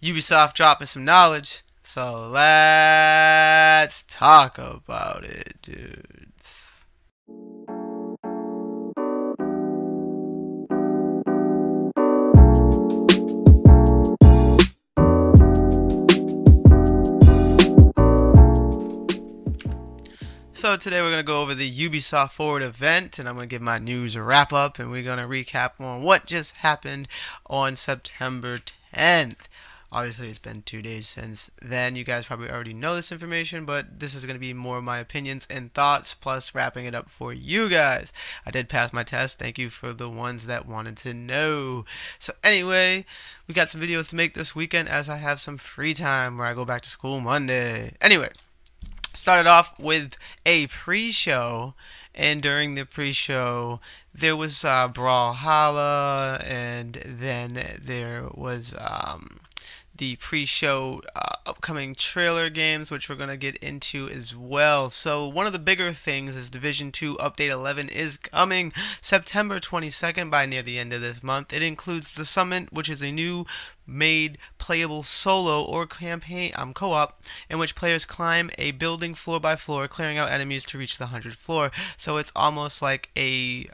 Ubisoft dropping some knowledge, so let's talk about it, dudes. So today we're going to go over the Ubisoft Forward event, and I'm going to give my news wrap up, and we're going to recap on what just happened on September 10th. Obviously, it's been 2 days since then. You guys probably already know this information, but this is going to be more of my opinions and thoughts, plus wrapping it up for you guys. I did pass my test. Thank you for the ones that wanted to know. So anyway, we got some videos to make this weekend as I have some free time where I go back to school Monday. Anyway, started off with a pre-show, and during the pre-show, there was Brawlhalla, and then there was the pre-show upcoming trailer games, which we're going to get into as well. So one of the bigger things is Division 2 Update 11 is coming September 22nd, by near the end of this month. It includes The Summit, which is a new made playable solo or campaign co-op in which players climb a building floor by floor, clearing out enemies to reach the 100th floor. So it's almost like a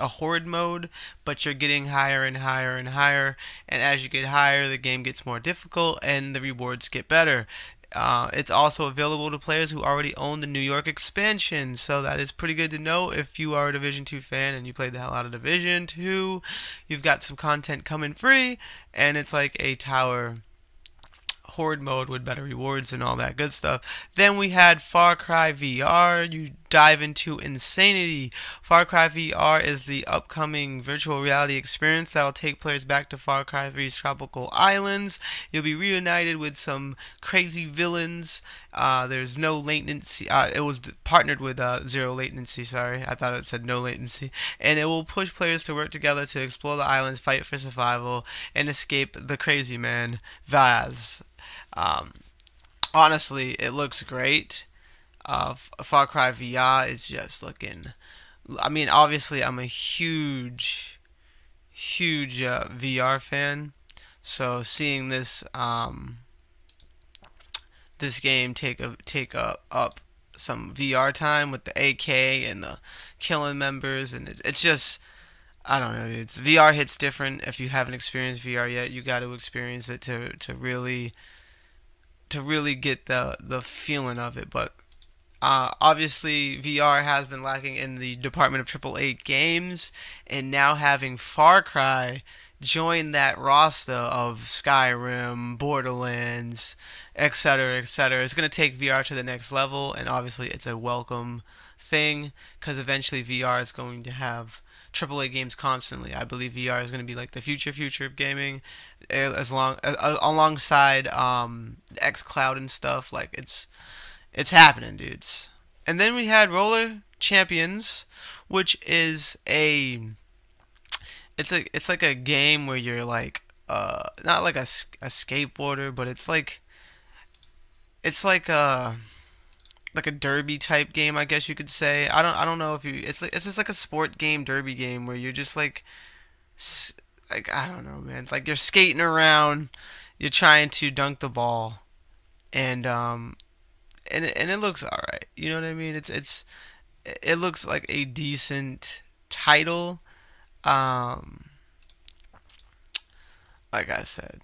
horde mode, but you're getting higher and higher and higher, and as you get higher the game gets more difficult and the rewards get better. It's also available to players who already own the New York expansion, so that is pretty good to know if you are a Division 2 fan and you played the hell out of Division 2. You've got some content coming free, and it's like a tower horde mode with better rewards and all that good stuff. Then we had Far Cry VR. You dive into insanity. Far Cry VR is the upcoming virtual reality experience that will take players back to Far Cry 3's tropical islands. You'll be reunited with some crazy villains. There's no latency. It was partnered with Zero Latency, sorry. I thought it said no latency. And it will push players to work together to explore the islands, fight for survival, and escape the crazy man, Vaas. Honestly, it looks great. Far Cry VR is just looking, I mean, obviously I'm a huge VR fan, so seeing this this game take up some VR time with the AK and the killing members, and it's just, I don't know, it's, VR hits different. If you haven't experienced VR yet, you got to experience it to really get the feeling of it. But obviously, VR has been lacking in the department of AAA games, and now having Far Cry join that roster of Skyrim, Borderlands, etc., etc., it's going to take VR to the next level, and obviously it's a welcome thing, because eventually VR is going to have AAA games constantly. I believe VR is going to be like the future of gaming, as alongside xCloud and stuff. Like it's happening, dudes. And then we had Roller Champions, which is it's like a game where you're like not like a skateboarder, but it's like a derby type game, I guess you could say. I don't know if you, it's just like a sport game, derby game, where you're just like I don't know, man. It's like you're skating around, you're trying to dunk the ball, and it looks all right. You know what I mean? It looks like a decent title. Like I said,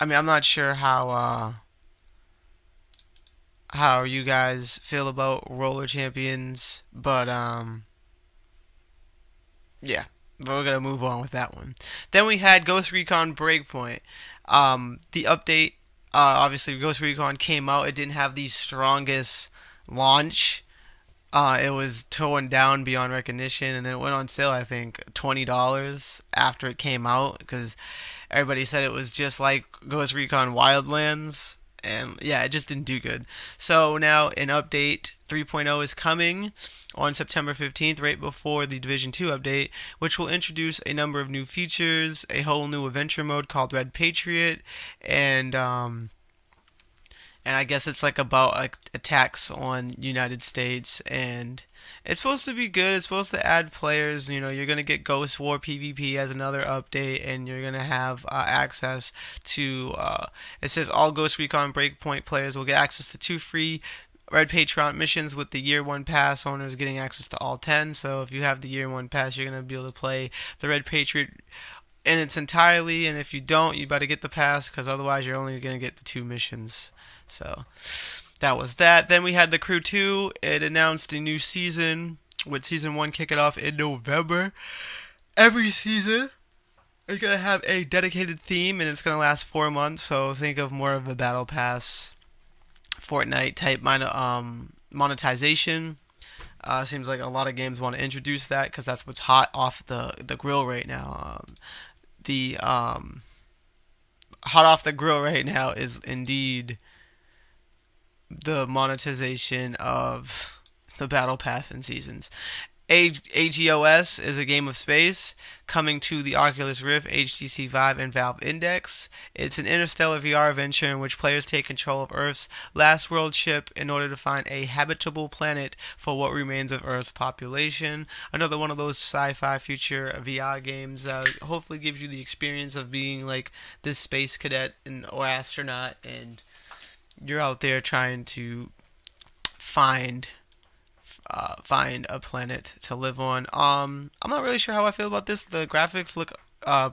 I mean, I'm not sure how you guys feel about Roller Champions, but yeah, but we're gonna move on with that one. Then we had Ghost Recon Breakpoint. The update, obviously Ghost Recon came out. It didn't have the strongest launch. It was torn down beyond recognition, and then it went on sale, I think, $20 after it came out, because everybody said it was just like Ghost Recon Wildlands. And yeah, it just didn't do good. So now an update 3.0 is coming on September 15th, right before the Division 2 update, which will introduce a number of new features, a whole new adventure mode called Red Patriot, and and I guess it's like about like attacks on United States, and it's supposed to be good. It's supposed to add players. You know, you're gonna get Ghost War PvP as another update, and you're gonna have access to. It says all Ghost Recon Breakpoint players will get access to 2 free Red Patriot missions, with the Year 1 pass owners getting access to all 10. So if you have the Year 1 pass, you're gonna be able to play the Red Patriot in its entirety, and if you don't, you better get the pass, because otherwise you're only gonna get the 2 missions. So that was that. Then we had The Crew 2. It announced a new season, with Season 1 kicking off in November. Every season is going to have a dedicated theme, and it's going to last 4 months, so think of more of a Battle Pass, Fortnite type monetization. Seems like a lot of games want to introduce that, because that's what's hot off the grill right now. Hot off the grill right now is indeed the monetization of the Battle Pass and Seasons. AGOS is a game of space coming to the Oculus Rift, HTC Vive, and Valve Index. It's an interstellar VR adventure in which players take control of Earth's last world ship in order to find a habitable planet for what remains of Earth's population. Another one of those sci-fi future VR games. Hopefully gives you the experience of being like this space cadet or astronaut, and you're out there trying to find a planet to live on. I'm not really sure how I feel about this. The graphics look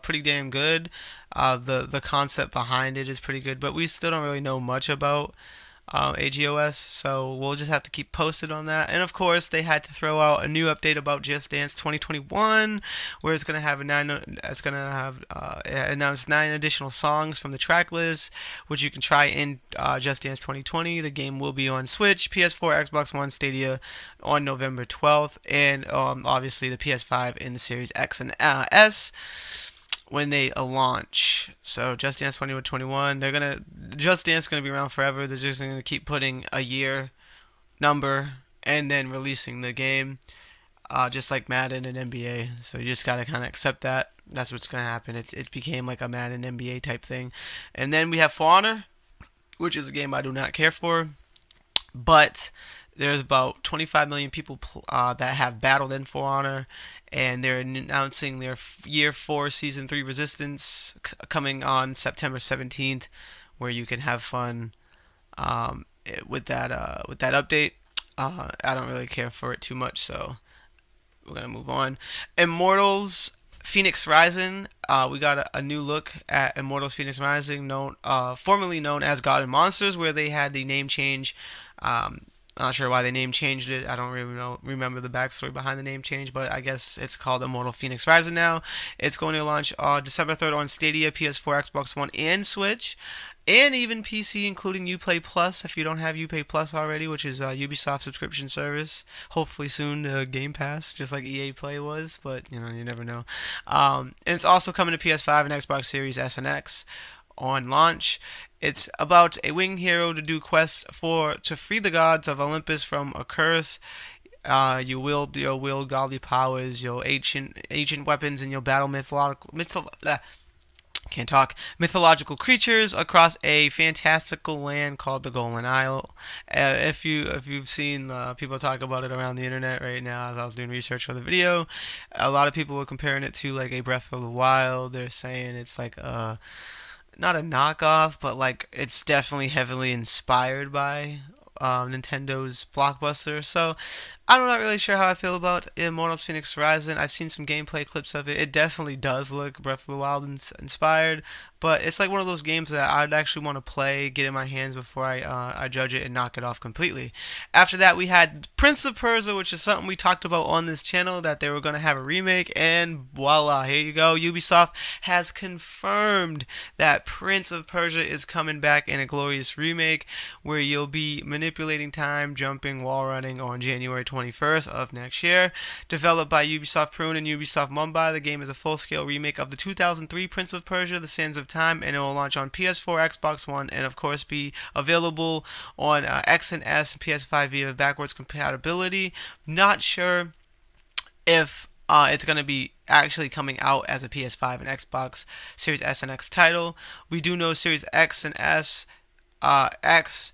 pretty damn good. The concept behind it is pretty good, but we still don't really know much about AGOS, so we'll just have to keep posted on that. And of course, they had to throw out a new update about Just Dance 2021, where it's gonna have announced 9 additional songs from the track list, which you can try in Just Dance 2020. The game will be on Switch, PS4, Xbox One, Stadia on November 12th, and obviously the PS5 in the Series X and S when they launch. So Just Dance 2021, Just Dance is gonna be around forever. They're just gonna keep putting a year number and then releasing the game, just like Madden and NBA. So you just gotta kind of accept that. That's what's gonna happen. It became like a Madden NBA type thing. And then we have For Honor, which is a game I do not care for, but there's about 25 million people that have battled in For Honor, and they're announcing their Year 4 Season 3 Resistance coming on September 17th, where you can have fun with that update. I don't really care for it too much, so we're gonna move on. Immortals Fenyx Rising. We got a new look at Immortals Fenyx Rising, formerly known as God and Monsters, where they had the name change. Not sure why the name changed it. I don't really remember the backstory behind the name change, but I guess it's called Immortals Fenyx Rising now. It's going to launch December 3rd on Stadia, PS4, Xbox One, and Switch, and even PC, including Uplay Plus, if you don't have Uplay Plus already, which is Ubisoft subscription service. Hopefully soon to Game Pass, just like EA Play was, but you know, you never know. And it's also coming to PS5 and Xbox Series S and X on launch. It's about a winged hero to do quests to free the gods of Olympus from a curse. You'll wield godly powers, your ancient weapons, and you'll battle mythological creatures across a fantastical land called the Golden Isle. If you've seen people talk about it around the internet right now, as I was doing research for the video, a lot of people were comparing it to like a Breath of the Wild. They're saying it's like a not a knockoff, but like it's definitely heavily inspired by Nintendo's Blockbuster. So I'm not really sure how I feel about Immortals Fenyx Rising. I've seen some gameplay clips of it. It definitely does look Breath of the Wild inspired, but it's like one of those games that I'd actually want to play, get in my hands before I judge it and knock it off completely. After that, we had Prince of Persia, which is something we talked about on this channel, that they were going to have a remake, and voila, here you go. Ubisoft has confirmed that Prince of Persia is coming back in a glorious remake, where you'll be manipulating time, jumping, wall running on January 21st of next year. Developed by Ubisoft Pune and Ubisoft Mumbai, the game is a full-scale remake of the 2003 Prince of Persia The Sands of Time, and it will launch on PS4, Xbox One, and of course be available on X and S and PS5 via backwards compatibility. Not sure if it's going to be actually coming out as a PS5 and Xbox Series S and X title. We do know Series X and S, X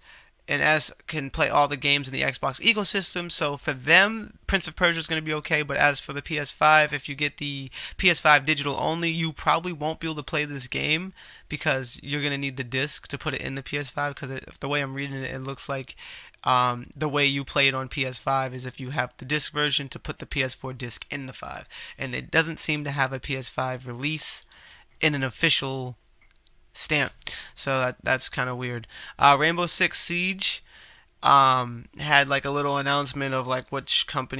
and S can play all the games in the Xbox ecosystem. So for them, Prince of Persia is going to be okay. But as for the PS5, if you get the PS5 digital only, you probably won't be able to play this game because you're going to need the disc to put it in the PS5. Because the way I'm reading it, it looks like the way you play it on PS5 is if you have the disc version to put the PS4 disc in the 5. And it doesn't seem to have a PS5 release in an official stamp, so that's kind of weird. Rainbow Six Siege had like a little announcement of like which cup is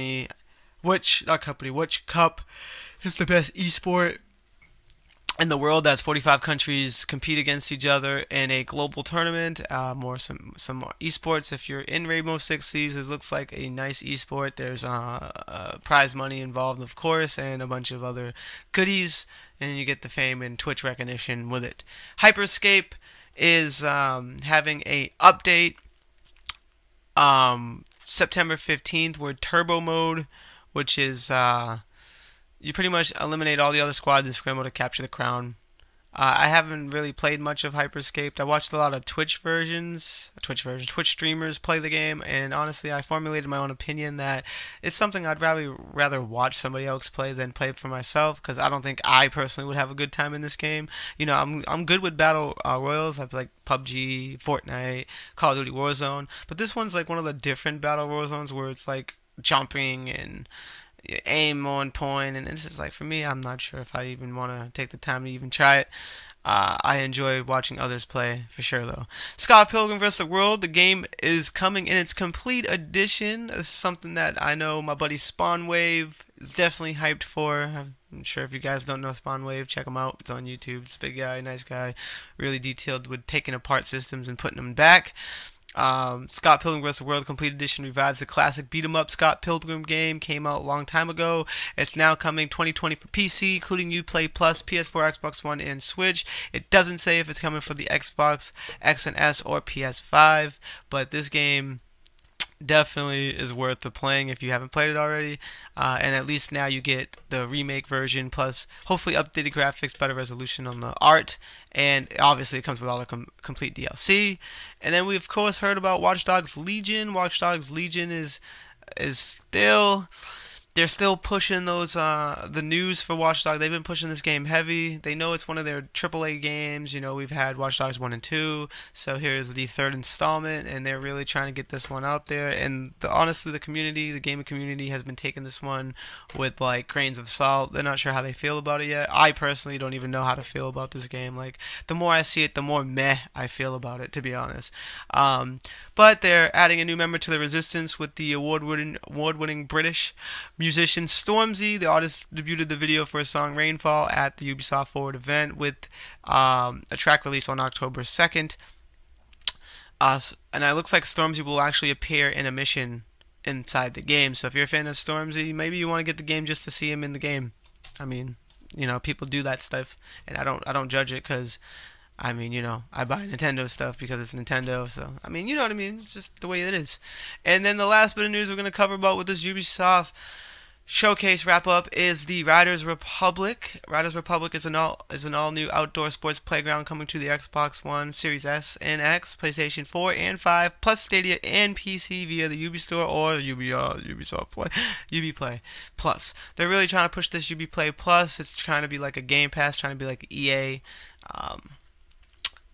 the best esport in the world. That's 45 countries compete against each other in a global tournament. Some more esports. If you're in Rainbow Six Siege, it looks like a nice esport. There's prize money involved, of course, and a bunch of other goodies, and you get the fame and Twitch recognition with it. Hyperscape is having a update September 15th, where Turbo Mode, which is you pretty much eliminate all the other squads and scramble to capture the crown. I haven't really played much of Hyperscape. I watched a lot of Twitch streamers play the game, and honestly, I formulated my own opinion that it's something I'd rather watch somebody else play than play for myself, because I don't think I personally would have a good time in this game. You know, I'm good with battle royals. I've like PUBG, Fortnite, Call of Duty Warzone, but this one's like one of the different battle Warzones where it's like jumping and aim on point, and it's just like, for me, I'm not sure if I even want to take the time to even try it. I enjoy watching others play for sure though. Scott Pilgrim vs. The World, the game is coming in its complete edition. It's something that I know my buddy Spawnwave is definitely hyped for. I'm sure if you guys don't know Spawnwave, check him out. It's on YouTube. It's a big guy, nice guy, really detailed with taking apart systems and putting them back. Scott Pilgrim vs. The World Complete Edition revives the classic beat-em-up Scott Pilgrim game. Came out a long time ago. It's now coming 2020 for PC, including Ubisoft Play Plus, PS4, Xbox One, and Switch. It doesn't say if it's coming for the Xbox X and S or PS5, but this game definitely is worth the playing if you haven't played it already. And at least now you get the remake version, plus hopefully updated graphics, better resolution on the art, and obviously it comes with all the complete DLC. And then we of course heard about Watch Dogs Legion. Watch Dogs Legion is still, they're still pushing those the news for Watch Dogs. They've been pushing this game heavy. They know it's one of their AAA games. You know, we've had Watch Dogs 1 and 2. So here's the third installment, and they're really trying to get this one out there. And honestly, the community, the gaming community, has been taking this one with like grains of salt. They're not sure how they feel about it yet. I personally don't even know how to feel about this game. Like, the more I see it, the more meh I feel about it, to be honest. But they're adding a new member to the Resistance with the award-winning British musician Stormzy. The artist debuted the video for his song Rainfall at the Ubisoft Forward event, with a track release on October 2nd. And it looks like Stormzy will actually appear in a mission inside the game. So if you're a fan of Stormzy, maybe you want to get the game just to see him in the game. I mean, you know, people do that stuff, and I don't judge it, because I mean, you know, I buy Nintendo stuff because it's Nintendo, so, I mean, you know what I mean, it's just the way it is. And then the last bit of news we're going to cover about with this Ubisoft showcase wrap-up is the Riders Republic. Riders Republic is an all-new outdoor sports playground coming to the Xbox One, Series S and X, PlayStation 4 and 5, plus Stadia and PC via the Ubi Store or Ubisoft Play. Ubi Play Plus. They're really trying to push this Ubi Play Plus. It's trying to be like a Game Pass, trying to be like EA.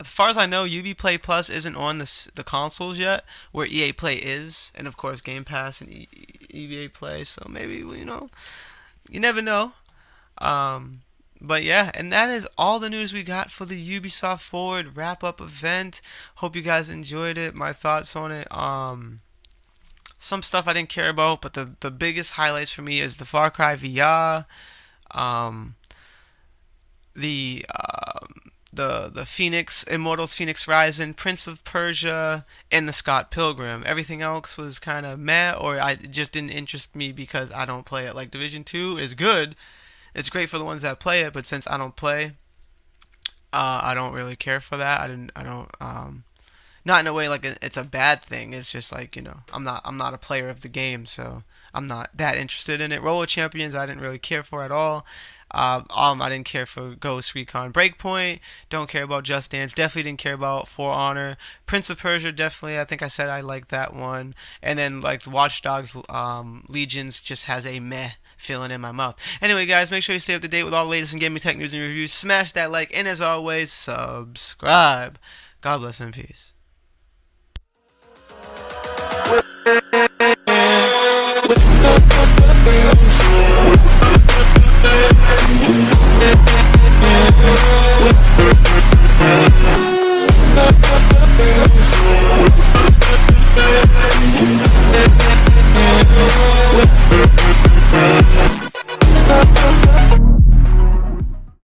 As far as I know, Ubi Play Plus isn't on the consoles yet, where EA Play is, and of course Game Pass and EA Play, so maybe, you know, you never know. But yeah, and that is all the news we got for the Ubisoft Forward wrap-up event. Hope you guys enjoyed it, my thoughts on it. Some stuff I didn't care about, but the biggest highlights for me is the Far Cry VR, the Phoenix, Immortals Fenyx Rising, Prince of Persia, and the Scott Pilgrim. Everything else was kind of meh, or it just didn't interest me because I don't play it. Like, Division 2 is good. It's great for the ones that play it, but since I don't play, I don't really care for that. I don't not in a way like it's a bad thing. It's just like, you know, I'm not a player of the game, so I'm not that interested in it. Roller Champions I didn't really care for at all. I didn't care for Ghost Recon Breakpoint. Don't care about Just Dance. Definitely didn't care about For Honor. Prince of Persia, definitely. I think I said I liked that one. And then like Watch Dogs Legions just has a meh feeling in my mouth. Anyway, guys, make sure you stay up to date with all the latest in gaming tech news and reviews. Smash that like, and as always, subscribe. God bless and peace.